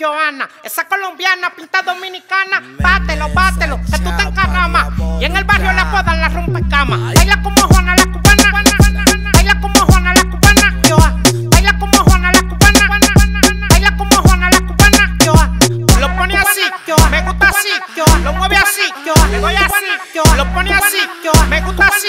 Yohana, esa colombiana, pinta dominicana. Bátelo, bátelo, que tú te encaramas. Y en el barrio la apodan la rompecama. Baila como Juana la cubana, baila como Juana la cubana, Yohana. Baila como Juana la cubana, baila como Juana la cubana, Yohana. Lo pone así, me gusta así, lo mueve así, le doy así. Lo pone así, me gusta así,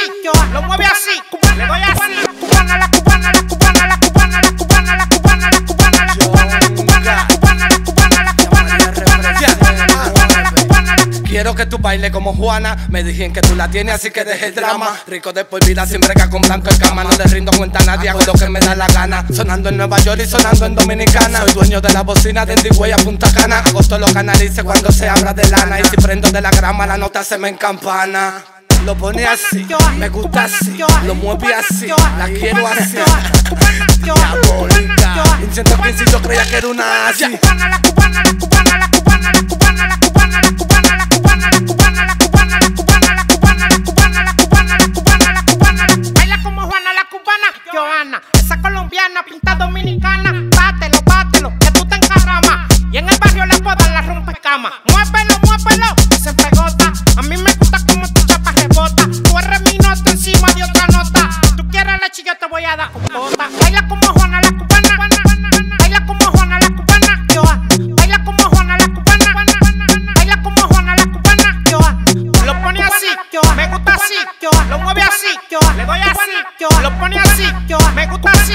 lo mueve así, le doy así. La cubana, la cubana, la cubana, la cubana, la cubana, la cubana, la cubana, la cubana, la cubana, la cubana, la cubana, la cubana, la cubana, la cubana, la cubana, la cubana. Quiero que tú bailes como Juana. Me dijeron que tú la tienes, así que deje el drama. Rico de por vida, sin breca, con blanco en cama. No le rindo cuenta a nadie, hago lo que me da la gana. Sonando en Nueva York y sonando en Dominicana. Soy dueño de la bocina de D'Huey a Punta Cana. Agosto lo canalice cuando se abra de lana. Y si prendo de la grama, la nota se me encampana. Lo pone así, me gusta así, lo mueve así, la quiero así. Diabólica, en 115 yo creía que era una así. La cubana, la cubana, la cubana, la cubana, la cubana, la cubana, la cubana, la cubana, la cubana, la cubana, la cubana, la cubana, la cubana, la cubana, la cubana, la cubana, la cubana. Baila como Juana la cubana, Yohana, esa colombiana, pinta dominicana. Bátelo, bátelo, que tú te encarramas. Y en el barrio la podan la rompecama. Muévelo, muévelo, que se pegota. A mí me gusta como tu chapa rebota. Tú eres mi nota encima de otra nota. Si tú quieres leche, yo te voy a dar con bota. Baila como Juana la cubana, baila como Juana la cubana, Yohana. Baila como Juana la cubana, baila como Juana la cubana, Yohana. Lo pone así, me gusta así, lo mueve así, le doy así. Lo pone así, me gusta así,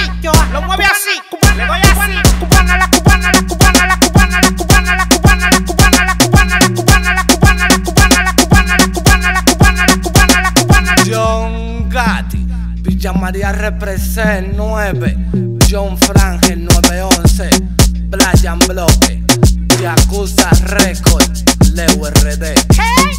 lo mueve así, le doy así. Cubana la cubana, la cubana, la cubana, la cubana, la cubana, la cubana, la cubana, la cubana, la cubana, la cubana, la cubana, la cubana, la cubana, la cubana, la cubana, la cubana. John Gatti, Villa María represent 9, Yofrangel 911, Brian el desbloque, Yakuza Record, Leo RD. Hey.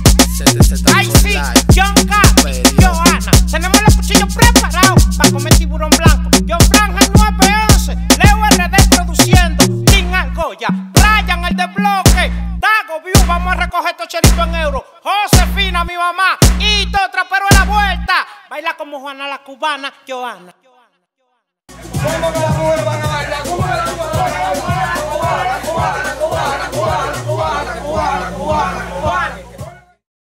Ay sí, John Gatti, Yohana, tenemos los cuchillos preparados para comer tiburón blanco. Yofrangel 911, Leo RD produciendo, King Angoya, Brian el desbloque, Dago View, vamos a recoger estos chelitos en euros. Josefina, mi mamá, y todo trapero a la vuelta. Baila como Juana la cubana, Yohana. ¿Cómo que las mujeres van a bailar? ¿Cómo que las mujeres van a bailar? Cubana, cubana, cubana, cubana, cubana, cubana, cubana, cubana, cubana.